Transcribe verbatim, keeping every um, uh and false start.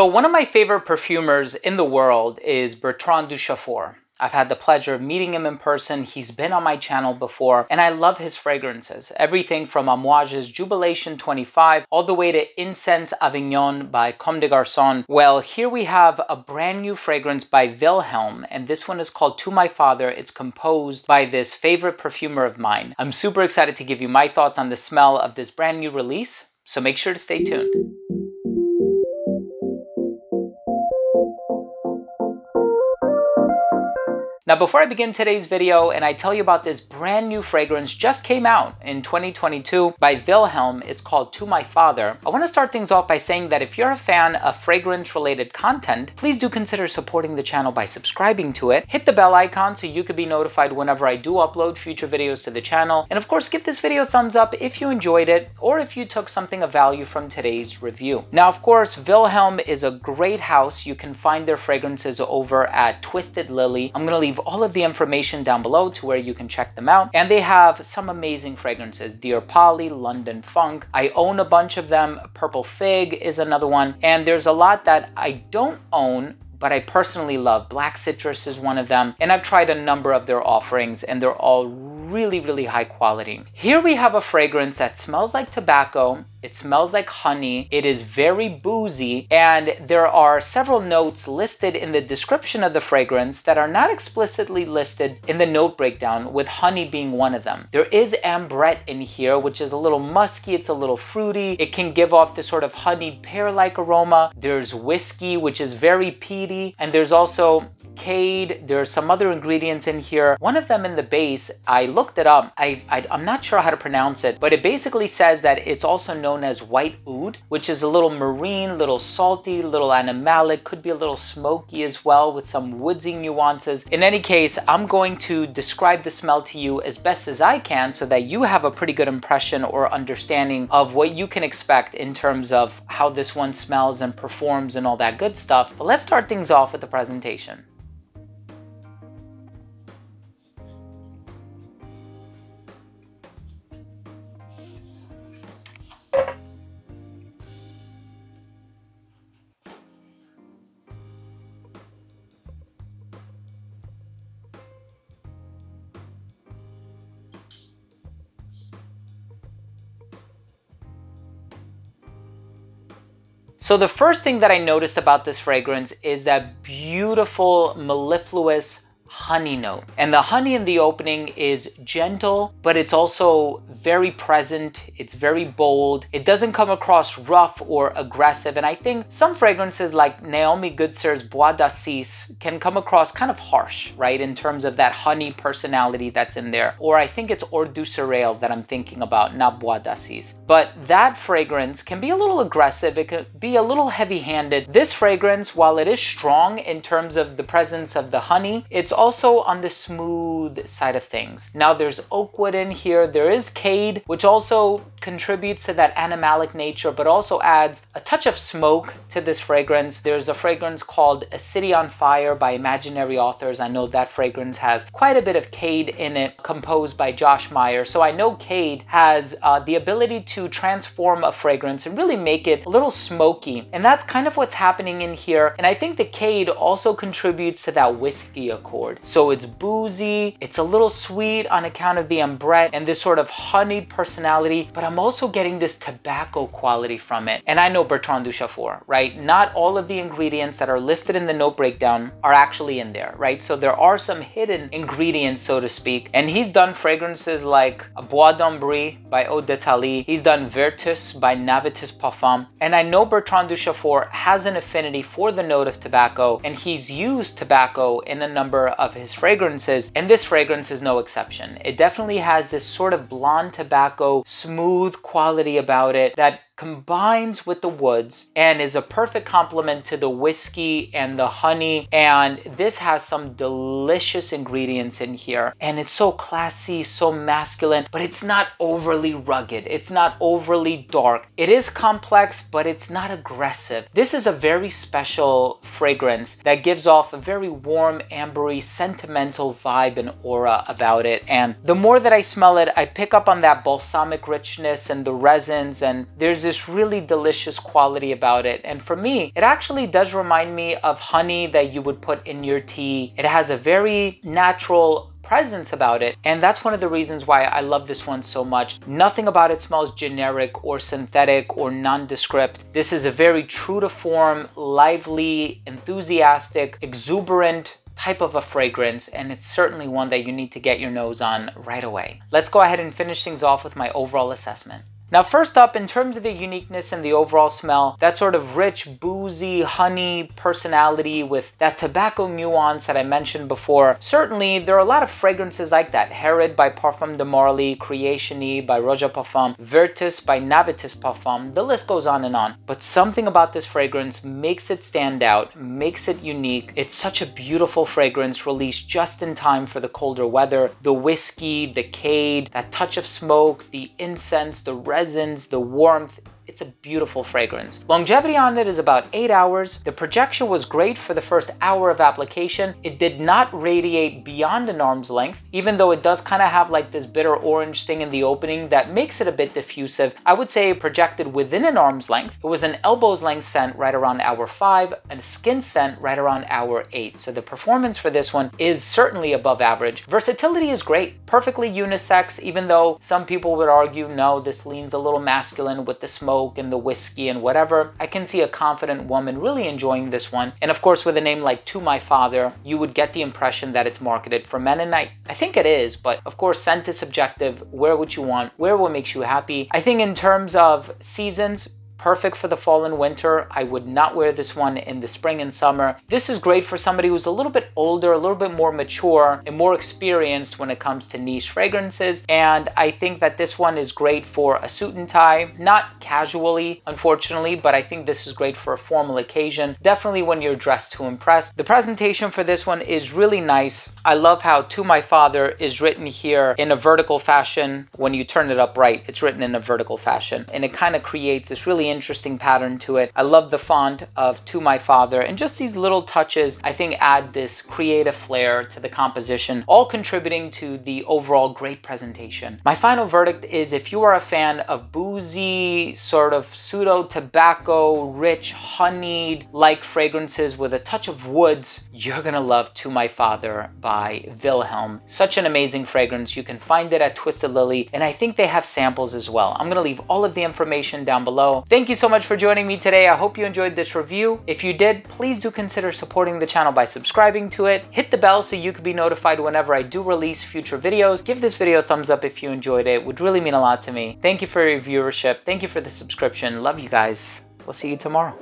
So one of my favorite perfumers in the world is Bertrand Duchaufour. I've had the pleasure of meeting him in person. He's been on my channel before, and I love his fragrances. Everything from Amouage's Jubilation twenty-five all the way to Incense Avignon by Comme des Garcons. Well, here we have a brand new fragrance by Vilhelm, and this one is called To My Father. It's composed by this favorite perfumer of mine. I'm super excited to give you my thoughts on the smell of this brand new release, so make sure to stay tuned. Now, before I begin today's video and I tell you about this brand new fragrance just came out in twenty twenty-two by Vilhelm, it's called To My Father, I want to start things off by saying that if you're a fan of fragrance-related content, please do consider supporting the channel by subscribing to it. Hit the bell icon so you can be notified whenever I do upload future videos to the channel. And of course, give this video a thumbs up if you enjoyed it or if you took something of value from today's review. Now, of course, Vilhelm is a great house. You can find their fragrances over at Twisted Lily. I'm going to leave all of the information down below to where you can check them out. And they have some amazing fragrances. Dear Polly, London Funk. I own a bunch of them. Purple Fig is another one. And there's a lot that I don't own, but I personally love. Black Citrus is one of them. And I've tried a number of their offerings, and they're all really, really high quality. Here we have a fragrance that smells like tobacco. It smells like honey. It is very boozy, and there are several notes listed in the description of the fragrance that are not explicitly listed in the note breakdown, with honey being one of them. There is ambrette in here, which is a little musky. It's a little fruity. It can give off this sort of honeyed pear-like aroma. There's whiskey, which is very peaty, and there's also cade. There are some other ingredients in here. One of them in the base, I looked it up. I, I, I'm not sure how to pronounce it, but it basically says that it's also known as white oud, which is a little marine, little salty, little animalic, could be a little smoky as well with some woodsy nuances. In any case, I'm going to describe the smell to you as best as I can so that you have a pretty good impression or understanding of what you can expect in terms of how this one smells and performs and all that good stuff. But let's start things off with the presentation. So the first thing that I noticed about this fragrance is that beautiful mellifluous honey note. And the honey in the opening is gentle, but it's also very present. It's very bold. It doesn't come across rough or aggressive. And I think some fragrances like Naomi Goodsir's Bois d'Assise can come across kind of harsh, right? In terms of that honey personality that's in there. Or I think it's Orducerale that I'm thinking about, not Bois d'Assise. But that fragrance can be a little aggressive. It can be a little heavy-handed. This fragrance, while it is strong in terms of the presence of the honey, it's also on the smooth side of things. Now there's oak wood in here, there is cade, which also contributes to that animalic nature, but also adds a touch of smoke to this fragrance. There's a fragrance called A City on Fire by Imaginary Authors. I know that fragrance has quite a bit of cade in it, composed by Josh Meyer. So I know cade has uh, the ability to transform a fragrance and really make it a little smoky. And that's kind of what's happening in here. And I think the cade also contributes to that whiskey accord. So it's boozy, it's a little sweet on account of the ambrette and this sort of honey personality, but I'm also getting this tobacco quality from it. And I know Bertrand Duchaufour, right? Not all of the ingredients that are listed in the note breakdown are actually in there, right? So there are some hidden ingredients, so to speak. And he's done fragrances like Bois d'Ambré by Eau de Talie. He's done Vertus by Navitus Parfum. And I know Bertrand Duchaufour has an affinity for the note of tobacco, and he's used tobacco in a number of of his fragrances, and this fragrance is no exception. It definitely has this sort of blonde tobacco, smooth quality about it that combines with the woods and is a perfect complement to the whiskey and the honey. And this has some delicious ingredients in here, and it's so classy, so masculine, but it's not overly rugged. It's not overly dark. It is complex, but it's not aggressive. This is a very special fragrance that gives off a very warm, ambery, sentimental vibe and aura about it. And the more that I smell it, I pick up on that balsamic richness and the resins, and there's this this really delicious quality about it. And for me, it actually does remind me of honey that you would put in your tea. It has a very natural presence about it, and that's one of the reasons why I love this one so much. Nothing about it smells generic or synthetic or nondescript. This is a very true to form, lively, enthusiastic, exuberant type of a fragrance, and it's certainly one that you need to get your nose on right away. Let's go ahead and finish things off with my overall assessment. Now, first up, in terms of the uniqueness and the overall smell, that sort of rich, boozy, honey personality with that tobacco nuance that I mentioned before. Certainly, there are a lot of fragrances like that. Herod by Parfum de Marly, Creationi by Roja Parfum, Vertus by Navitus Parfum, the list goes on and on. But something about this fragrance makes it stand out, makes it unique. It's such a beautiful fragrance released just in time for the colder weather. The whiskey, the cade, that touch of smoke, the incense, the red resins, the warmth. It's a beautiful fragrance. Longevity on it is about eight hours. The projection was great for the first hour of application. It did not radiate beyond an arm's length, even though it does kind of have like this bitter orange thing in the opening that makes it a bit diffusive. I would say it projected within an arm's length. It was an elbow's length scent right around hour five, and a skin scent right around hour eight. So the performance for this one is certainly above average. Versatility is great, perfectly unisex, even though some people would argue, no, this leans a little masculine with the smoke and the whiskey and whatever. I can see a confident woman really enjoying this one. And of course, with a name like To My Father, you would get the impression that it's marketed for men, and I, I think it is, but of course, scent is subjective. Wear what you want, wear what makes you happy. I think in terms of seasons, perfect for the fall and winter. I would not wear this one in the spring and summer. This is great for somebody who's a little bit older, a little bit more mature, and more experienced when it comes to niche fragrances. And I think that this one is great for a suit and tie, not casually, unfortunately, but I think this is great for a formal occasion. Definitely when you're dressed to impress. The presentation for this one is really nice. I love how To My Father is written here in a vertical fashion. When you turn it upright, it's written in a vertical fashion, and it kind of creates this really interesting pattern to it. I love the font of To My Father, and just these little touches I think add this creative flair to the composition, all contributing to the overall great presentation. My final verdict is, if you are a fan of boozy, sort of pseudo tobacco, rich, honeyed like fragrances with a touch of woods, you're gonna love To My Father by Vilhelm. Such an amazing fragrance. You can find it at Twisted Lily, and I think they have samples as well. I'm gonna leave all of the information down below. Thank Thank you so much for joining me today. I hope you enjoyed this review. If you did, please do consider supporting the channel by subscribing to it. Hit the bell so you can be notified whenever I do release future videos. Give this video a thumbs up if you enjoyed it. It would really mean a lot to me. Thank you for your viewership. Thank you for the subscription. Love you guys. We'll see you tomorrow.